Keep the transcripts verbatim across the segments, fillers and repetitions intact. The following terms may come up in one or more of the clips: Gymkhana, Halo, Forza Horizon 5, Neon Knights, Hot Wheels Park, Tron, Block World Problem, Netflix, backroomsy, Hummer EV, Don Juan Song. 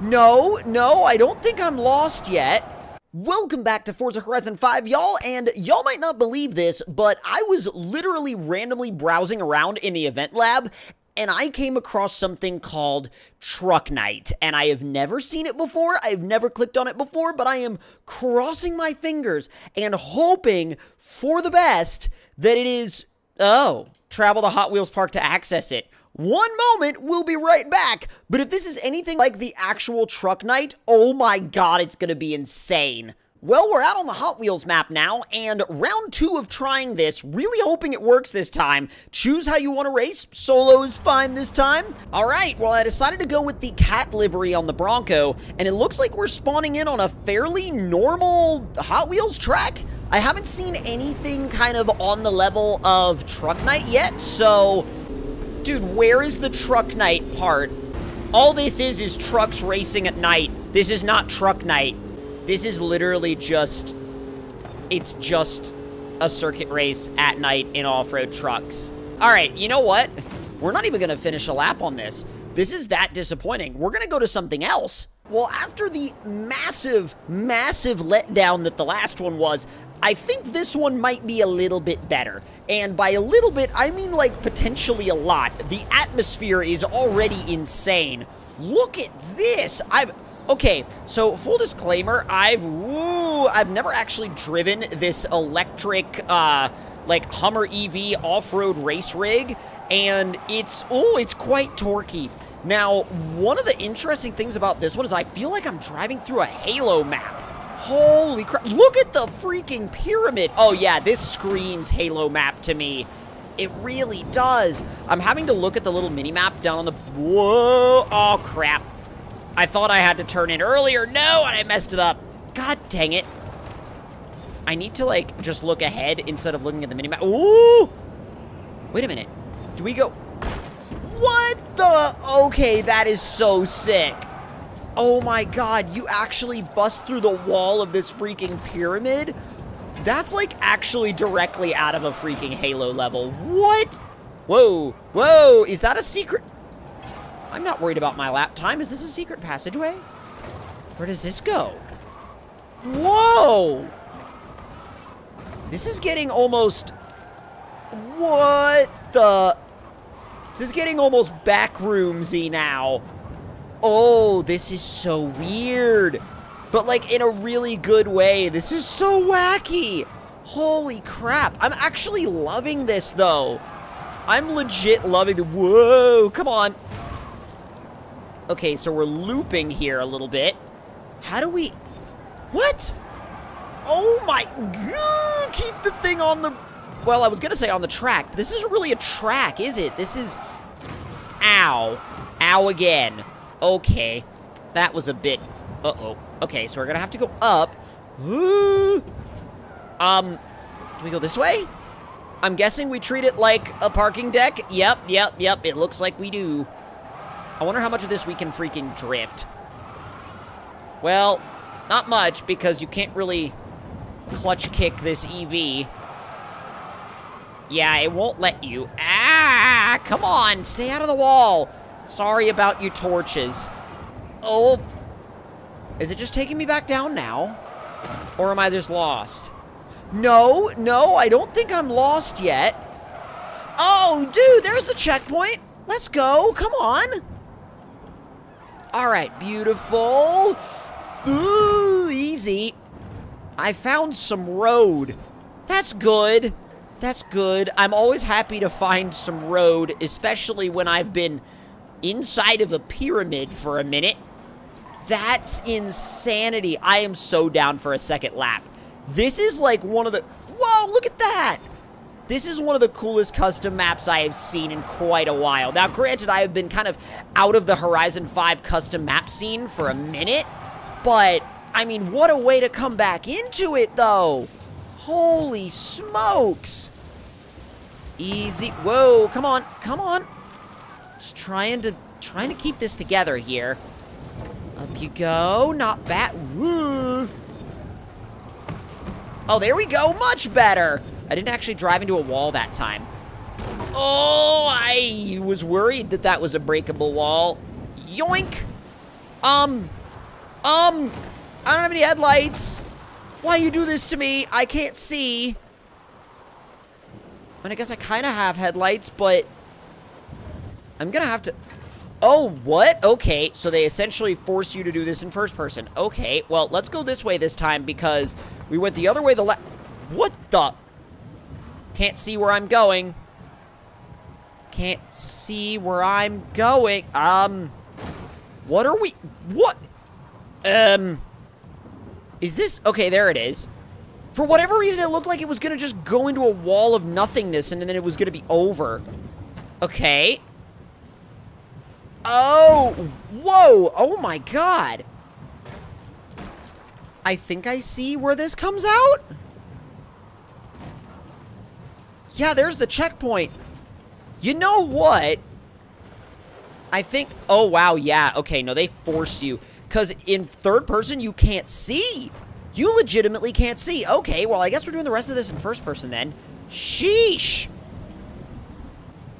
No, no, I don't think I'm lost yet. Welcome back to Forza Horizon five, y'all, and y'all might not believe this, but I was literally randomly browsing around in the event lab, and I came across something called Truck Night, and I have never seen it before, I've never clicked on it before, but I am crossing my fingers and hoping for the best that it is, oh, travel to Hot Wheels Park to access it. One moment, we'll be right back, but if this is anything like the actual Truck Night, oh my god, it's gonna be insane. Well, we're out on the Hot Wheels map now, and round two of trying this, really hoping it works this time. Choose how you want to race, solo is fine this time. Alright, well I decided to go with the cat livery on the Bronco, and it looks like we're spawning in on a fairly normal Hot Wheels track. I haven't seen anything kind of on the level of Truck Night yet, so... Dude, where is the Truck Night part? All this is is trucks racing at night. This is not Truck Night. This is literally just... It's just a circuit race at night in off-road trucks. Alright, you know what? We're not even gonna finish a lap on this. This is that disappointing. We're gonna go to something else. Well, after the massive, massive letdown that the last one was, I think this one might be a little bit better. And by a little bit, I mean like potentially a lot. The atmosphere is already insane. Look at this. I've, okay, so full disclaimer, I've, woo, I've never actually driven this electric, uh, like Hummer E V off-road race rig. And it's, oh, it's quite torquey. Now, one of the interesting things about this one is I feel like I'm driving through a Halo map. Holy crap, look at the freaking pyramid. Oh yeah, this screams Halo map to me. It really does. I'm having to look at the little mini-map down on the, whoa, oh crap. I thought I had to turn in earlier, no, and I messed it up. God dang it. I need to like, just look ahead instead of looking at the mini-map. Ooh, wait a minute, do we go, what the, okay, that is so sick. Oh my god, you actually bust through the wall of this freaking pyramid? That's like actually directly out of a freaking Halo level. What? Whoa, whoa, is that a secret? I'm not worried about my lap time. Is this a secret passageway? Where does this go? Whoa! This is getting almost... What the... This is getting almost backroomsy now. Oh, this is so weird, but like in a really good way. This is so wacky. Holy crap. I'm actually loving this though. I'm legit loving the, whoa, come on. Okay, so we're looping here a little bit. How do we, what? Oh my god, keep the thing on the, well, I was gonna say on the track, but this isn't really a track, is it? This is, ow, ow again. Okay, that was a bit, uh-oh. Okay, so we're gonna have to go up. Ooh. Um, do we go this way? I'm guessing we treat it like a parking deck. Yep, yep, yep, it looks like we do. I wonder how much of this we can freaking drift. Well, not much, because you can't really clutch kick this E V. Yeah, it won't let you. Ah, come on, stay out of the wall. Sorry about you torches. Oh, is it just taking me back down now? Or am I just lost? No, no, I don't think I'm lost yet. Oh, dude, there's the checkpoint. Let's go, come on. All right, beautiful. Ooh, easy. I found some road. That's good, that's good. I'm always happy to find some road, especially when I've been inside of a pyramid for a minute. That's insanity. I am so down for a second lap. This is like one of the, whoa, look at that. This is one of the coolest custom maps I have seen in quite a while. Now, granted, I have been kind of out of the Horizon five custom map scene for a minute, but I mean, what a way to come back into it though. Holy smokes. Easy, whoa, come on, come on. Just trying to, trying to keep this together here. Up you go, not bad. Woo. Oh, there we go, much better. I didn't actually drive into a wall that time. Oh, I was worried that that was a breakable wall. Yoink. Um, um, I don't have any headlights. Why you do this to me? I can't see. I mean, I guess I kind of have headlights, but I'm gonna have to... Oh, what? Okay, so they essentially force you to do this in first person. Okay, well, let's go this way this time because we went the other way the left... What the... Can't see where I'm going. Can't see where I'm going. Um... What are we... What? Um... Is this... Okay, there it is. For whatever reason, it looked like it was gonna just go into a wall of nothingness and then it was gonna be over. Okay... Oh, whoa, oh my god. I think I see where this comes out. Yeah, there's the checkpoint. You know what? I think, oh wow, yeah, okay, no, they force you. Because in third person, you can't see. You legitimately can't see. Okay, well, I guess we're doing the rest of this in first person then. Sheesh.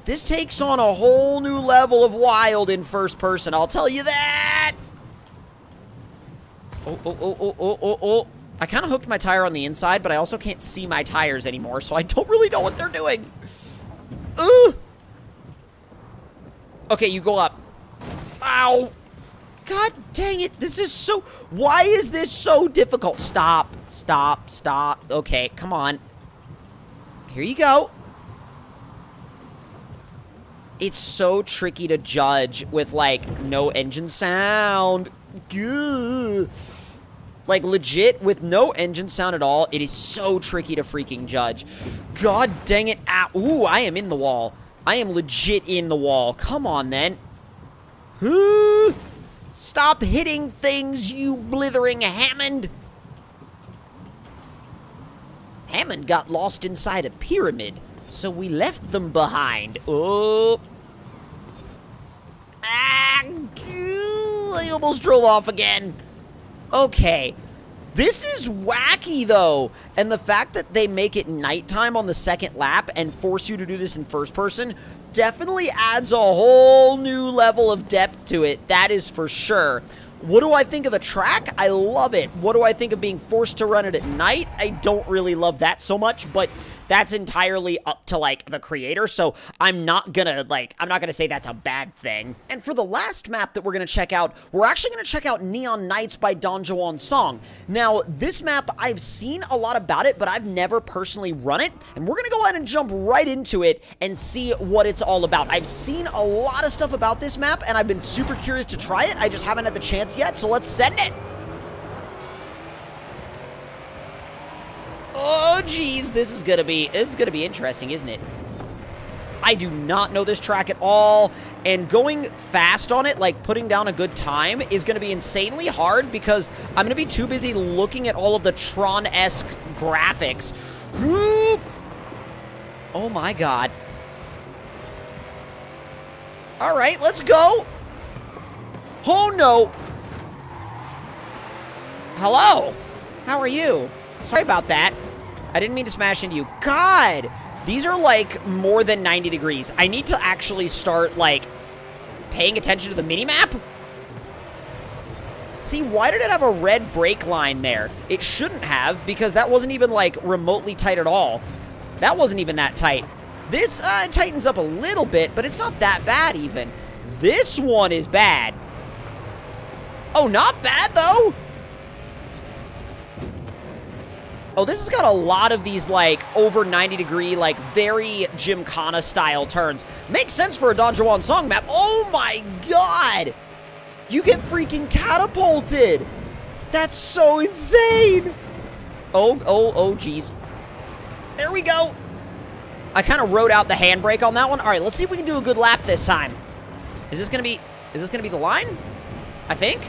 This takes on a whole new level of wild in first person, I'll tell you that! Oh, oh, oh, oh, oh, oh, oh. I kind of hooked my tire on the inside, but I also can't see my tires anymore, so I don't really know what they're doing. Ooh! Okay, you go up. Ow! God dang it, this is so... Why is this so difficult? Stop, stop, stop. Okay, come on. Here you go. It's so tricky to judge with, like, no engine sound. Gah. Like, legit, with no engine sound at all, it is so tricky to freaking judge. God dang it. Ow. Ooh, I am in the wall. I am legit in the wall. Come on, then. Ooh. Stop hitting things, you blithering Hammond. Hammond got lost inside a pyramid, so we left them behind. Oh. Ah, I almost drove off again. Okay. This is wacky, though. And the fact that they make it nighttime on the second lap and force you to do this in first person definitely adds a whole new level of depth to it. That is for sure. What do I think of the track? I love it. What do I think of being forced to run it at night? I don't really love that so much, but that's entirely up to, like, the creator, so I'm not gonna, like, I'm not gonna say that's a bad thing. And for the last map that we're gonna check out, we're actually gonna check out Neon Knights by Don Juan Song. Now, this map, I've seen a lot about it, but I've never personally run it, and we're gonna go ahead and jump right into it and see what it's all about. I've seen a lot of stuff about this map, and I've been super curious to try it. I just haven't had the chance yet, so let's send it! Oh, geez, this is gonna be, this is gonna be interesting, isn't it? I do not know this track at all, and going fast on it, like putting down a good time, is gonna be insanely hard because I'm gonna be too busy looking at all of the Tron-esque graphics. Ooh. Oh my god. All right, let's go. Oh no. Hello, how are you? Sorry about that. I didn't mean to smash into you. God! These are, like, more than ninety degrees. I need to actually start, like, paying attention to the mini-map. See, why did it have a red brake line there? It shouldn't have, because that wasn't even, like, remotely tight at all. That wasn't even that tight. This uh, tightens up a little bit, but it's not that bad, even. This one is bad. Oh, not bad, though! Oh, this has got a lot of these, like, over ninety degree, like, very Gymkhana-style turns. Makes sense for a Don Juan Song map. Oh, my God! You get freaking catapulted! That's so insane! Oh, oh, oh, jeez. There we go! I kind of rode out the handbrake on that one. All right, let's see if we can do a good lap this time. Is this gonna be... Is this gonna be the line? I think?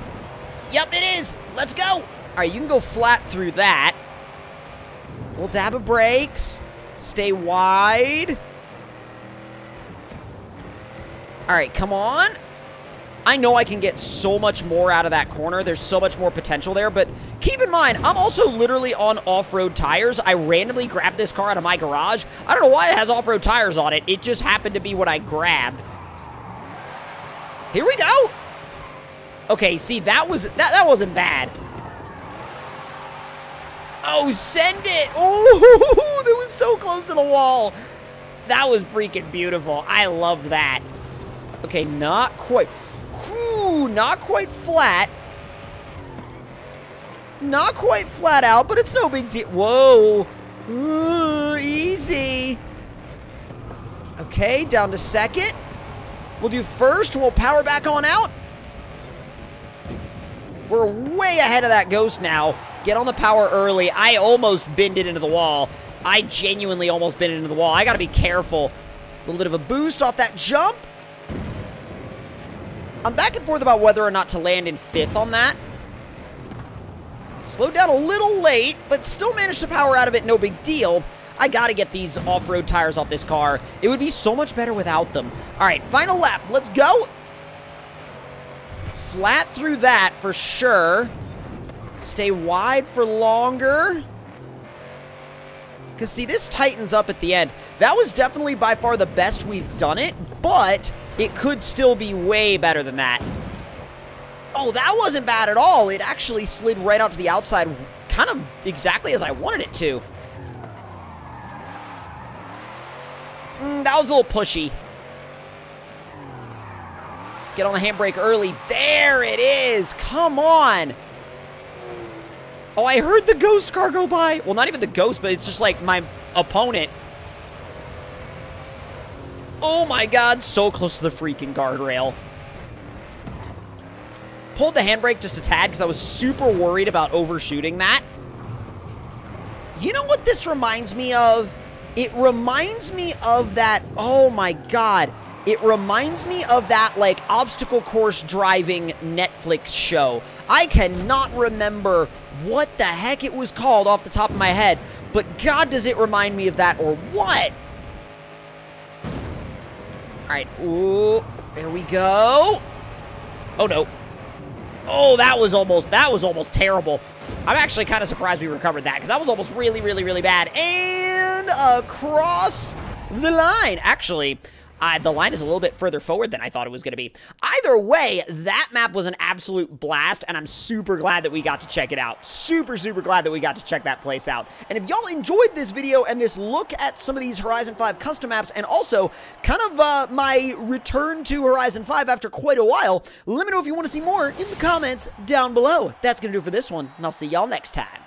Yep, it is! Let's go! All right, you can go flat through that. We'll dab of brakes. Stay wide. All right, come on. I know I can get so much more out of that corner. There's so much more potential there, but keep in mind, I'm also literally on off-road tires. I randomly grabbed this car out of my garage. I don't know why it has off-road tires on it. It just happened to be what I grabbed. Here we go. Okay, see, that was that that wasn't bad. Oh, send it! Oh, that was so close to the wall. That was freaking beautiful. I love that. Okay, not quite. Ooh, not quite flat. Not quite flat out, but it's no big deal. Whoa. Ooh, easy. Okay, down to second. We'll do first. We'll power back on out. We're way ahead of that ghost now. Get on the power early. I almost bended into the wall. I genuinely almost bent into the wall. I gotta be careful. A little bit of a boost off that jump. I'm back and forth about whether or not to land in fifth on that. Slowed down a little late, but still managed to power out of it. No big deal. I gotta get these off-road tires off this car. It would be so much better without them. All right, final lap. Let's go. Flat through that for sure. Stay wide for longer. Because, see, this tightens up at the end. That was definitely by far the best we've done it, but it could still be way better than that. Oh, that wasn't bad at all. It actually slid right out to the outside, kind of exactly as I wanted it to. Mm, that was a little pushy. Get on the handbrake early. There it is. Come on. Oh, I heard the ghost car go by. Well, not even the ghost, but it's just like my opponent. Oh my God, so close to the freaking guardrail. Pulled the handbrake just a tad because I was super worried about overshooting that. You know what this reminds me of? It reminds me of that, oh my God. It reminds me of that like obstacle course driving Netflix show. I cannot remember what the heck it was called off the top of my head, but God, does it remind me of that or what? All right, ooh, there we go. Oh no. Oh, that was almost, that was almost terrible. I'm actually kind of surprised we recovered that because that was almost really, really, really bad. And across the line, actually. Uh, the line is a little bit further forward than I thought it was going to be. Either way, that map was an absolute blast, and I'm super glad that we got to check it out. Super, super glad that we got to check that place out. And if y'all enjoyed this video and this look at some of these Horizon five custom maps, and also kind of uh, my return to Horizon five after quite a while, let me know if you want to see more in the comments down below. That's going to do it for this one, and I'll see y'all next time.